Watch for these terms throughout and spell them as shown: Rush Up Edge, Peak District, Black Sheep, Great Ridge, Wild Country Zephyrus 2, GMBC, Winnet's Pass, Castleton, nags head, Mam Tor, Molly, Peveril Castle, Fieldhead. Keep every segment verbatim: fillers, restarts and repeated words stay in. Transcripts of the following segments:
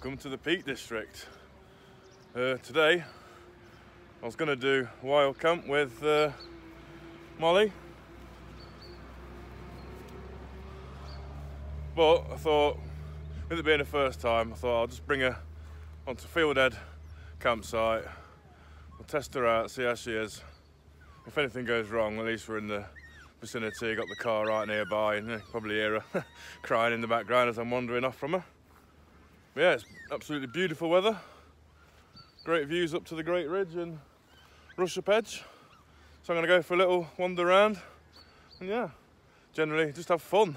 Welcome to the Peak District. Uh, today I was going to do wild camp with uh, Molly, but I thought, with it being the first time, I thought I'll just bring her onto Fieldhead campsite. We'll test her out, see how she is. If anything goes wrong, at least we're in the vicinity, got the car right nearby, and you probably hear her crying in the background as I'm wandering off from her. But yeah, it's absolutely beautiful weather. Great views up to the Great Ridge and Rush Up Edge. So I'm going to go for a little wander around and yeah, generally just have fun.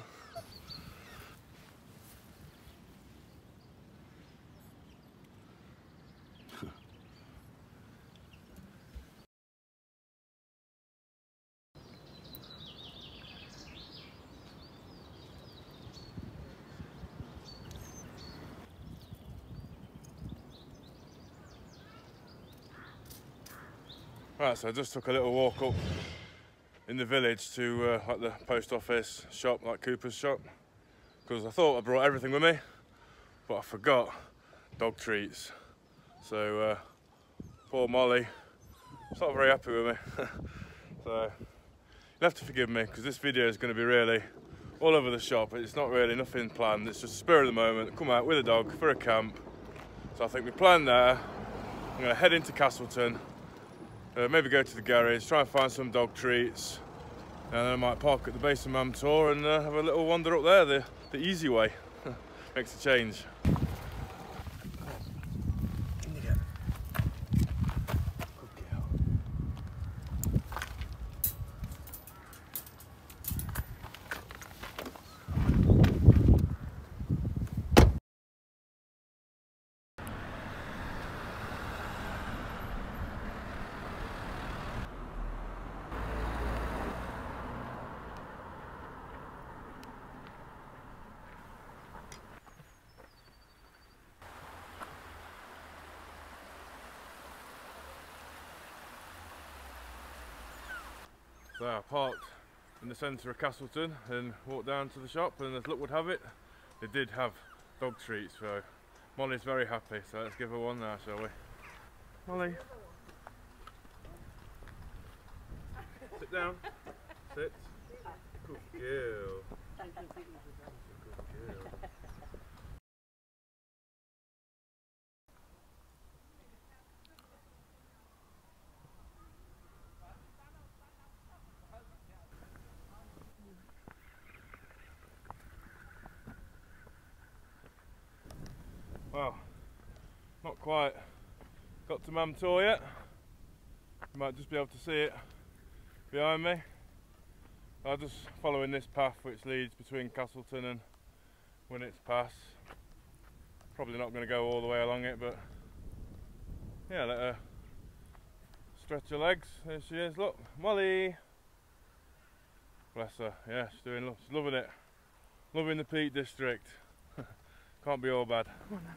Right, so I just took a little walk up in the village to uh, like the post office shop, like Cooper's shop, because I thought I brought everything with me, but I forgot dog treats. So uh, poor Molly, she's not very happy with me. So you'll have to forgive me, because this video is going to be really all over the shop. It's not really nothing planned. It's just the spirit of the moment. Come out with a dog for a camp. So I think we plan there. I'm going to head into Castleton. Uh, maybe go to the garage, try and find some dog treats, and then I might park at the base of Mam Tor and uh, have a little wander up there, the, the easy way. Makes a change. So I parked in the centre of Castleton and walked down to the shop, and as luck would have it, they did have dog treats, so Molly's very happy, so let's give her one now, shall we? Molly. Sit down. Sit. Good girl. Good girl. Well, not quite got to Mam Tor yet. You might just be able to see it behind me. I'm just following this path which leads between Castleton and Winnet's Pass. Probably not going to go all the way along it, but yeah, let her stretch her legs. There she is, look, Molly! Bless her, yeah, she's doing lo- she's loving it. Loving the Peak District. Can't be all bad. Come on now.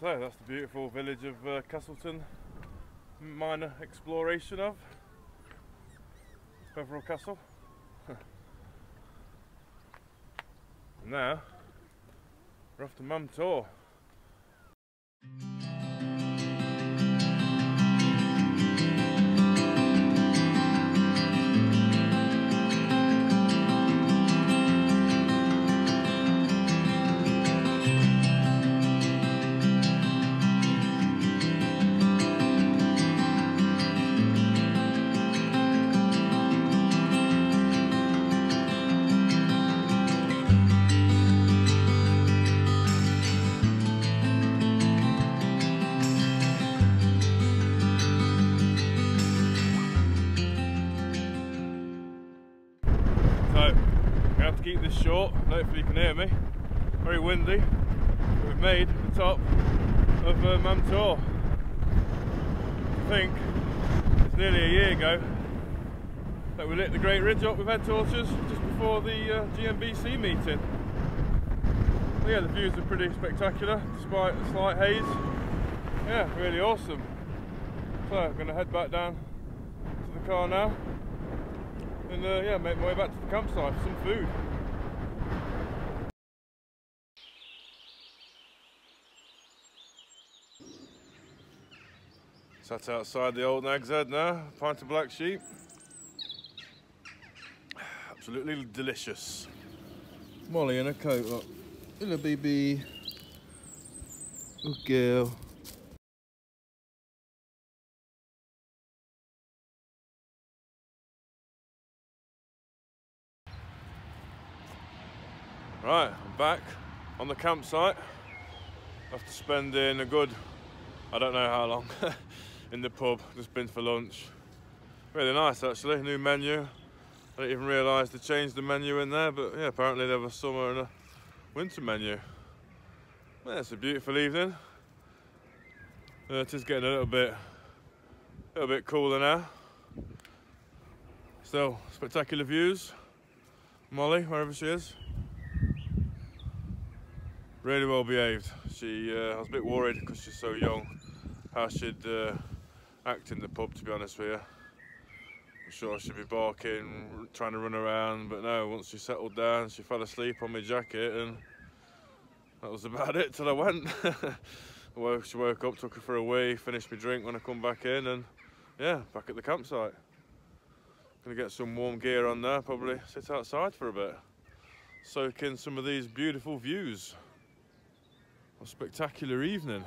So that's the beautiful village of uh, Castleton. Minor exploration of Peveril Castle. Now, we're off to Mam Tor. Keep this short, hopefully you can hear me. Very windy, but we've made the top of uh, Mam Tor. I think it's nearly a year ago that we lit the Great Ridge up with head torches just before for the uh, G M B C meeting. But yeah, the views are pretty spectacular despite the slight haze. Yeah, really awesome. So I'm going to head back down to the car now and uh, yeah, make my way back to the campsite for some food. Sat outside the old Nag's Head now, pint of Black Sheep. Absolutely delicious. Molly in a coat, look. Little baby. Good girl. Right, I'm back on the campsite after spending a good, I don't know how long, in the pub, just been for lunch. Really nice actually, new menu. I didn't even realise they changed the menu in there, but yeah, apparently they have a summer and a winter menu. Yeah, it's a beautiful evening. Uh, it is getting a little bit, a little bit cooler now. Still spectacular views. Molly, wherever she is, really well behaved. She, uh, I was a bit worried because she's so young, how she'd uh, act in the pub. To be honest with you, I'm sure she'd be barking, trying to run around, but no, once she settled down, she fell asleep on my jacket and that was about it till I went. She woke up, took her for a wee, finished my drink when I come back in, and yeah, back at the campsite. Gonna get some warm gear on there, probably sit outside for a bit, soak in some of these beautiful views. A spectacular evening.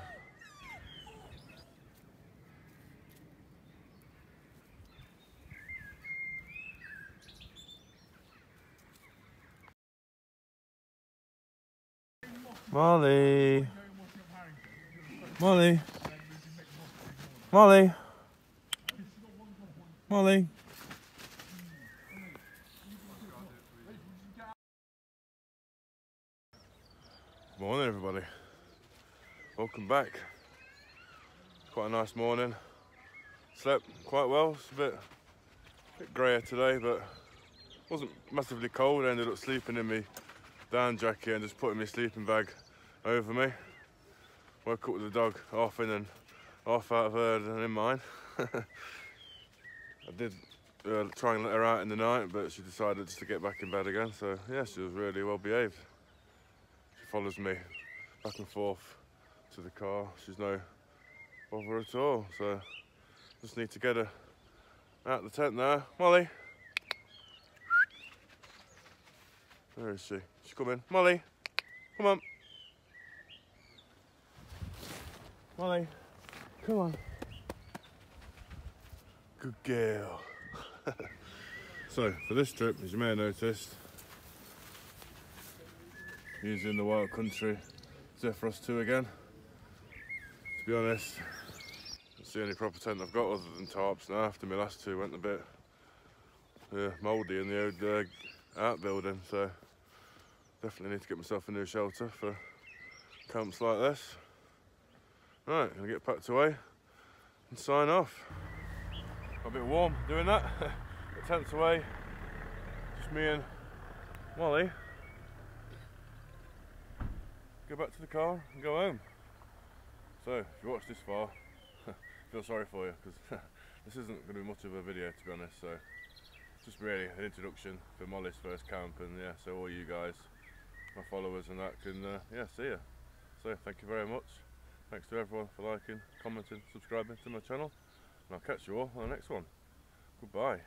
Molly. Molly. Molly. Molly. Morning, everybody. Welcome back. Quite a nice morning. Slept quite well. It's a bit, a bit grayer today, but wasn't massively cold. I ended up sleeping in my down jacket and just putting my sleeping bag over me. Woke up with the dog half in and half out of hers and in mine. I did uh, try and let her out in the night, but she decided just to get back in bed again. So yeah, she was really well behaved. She follows me back and forth to the car. She's no bother at all. So just need to get her out of the tent now. Molly. Where is she? She's coming. Molly, come on. Molly, come on. Good girl. So, for this trip, as you may have noticed, using the Wild Country Zephyrus two again. To be honest, it's the only proper tent I've got other than tarps now, after my last two went a bit uh, mouldy in the old uh, outbuilding, so definitely need to get myself a new shelter for camps like this. Right, gonna get packed away and sign off. Got a bit warm doing that. The tent's away, just me and Molly. Go back to the car and go home. So, if you watched this far, I feel sorry for you because this isn't going to be much of a video, to be honest. So, just really an introduction for Molly's first camp, and yeah, so all you guys, my followers and that, can uh, yeah, see you. So, thank you very much. Thanks to everyone for liking, commenting, subscribing to my channel, and I'll catch you all on the next one. Goodbye.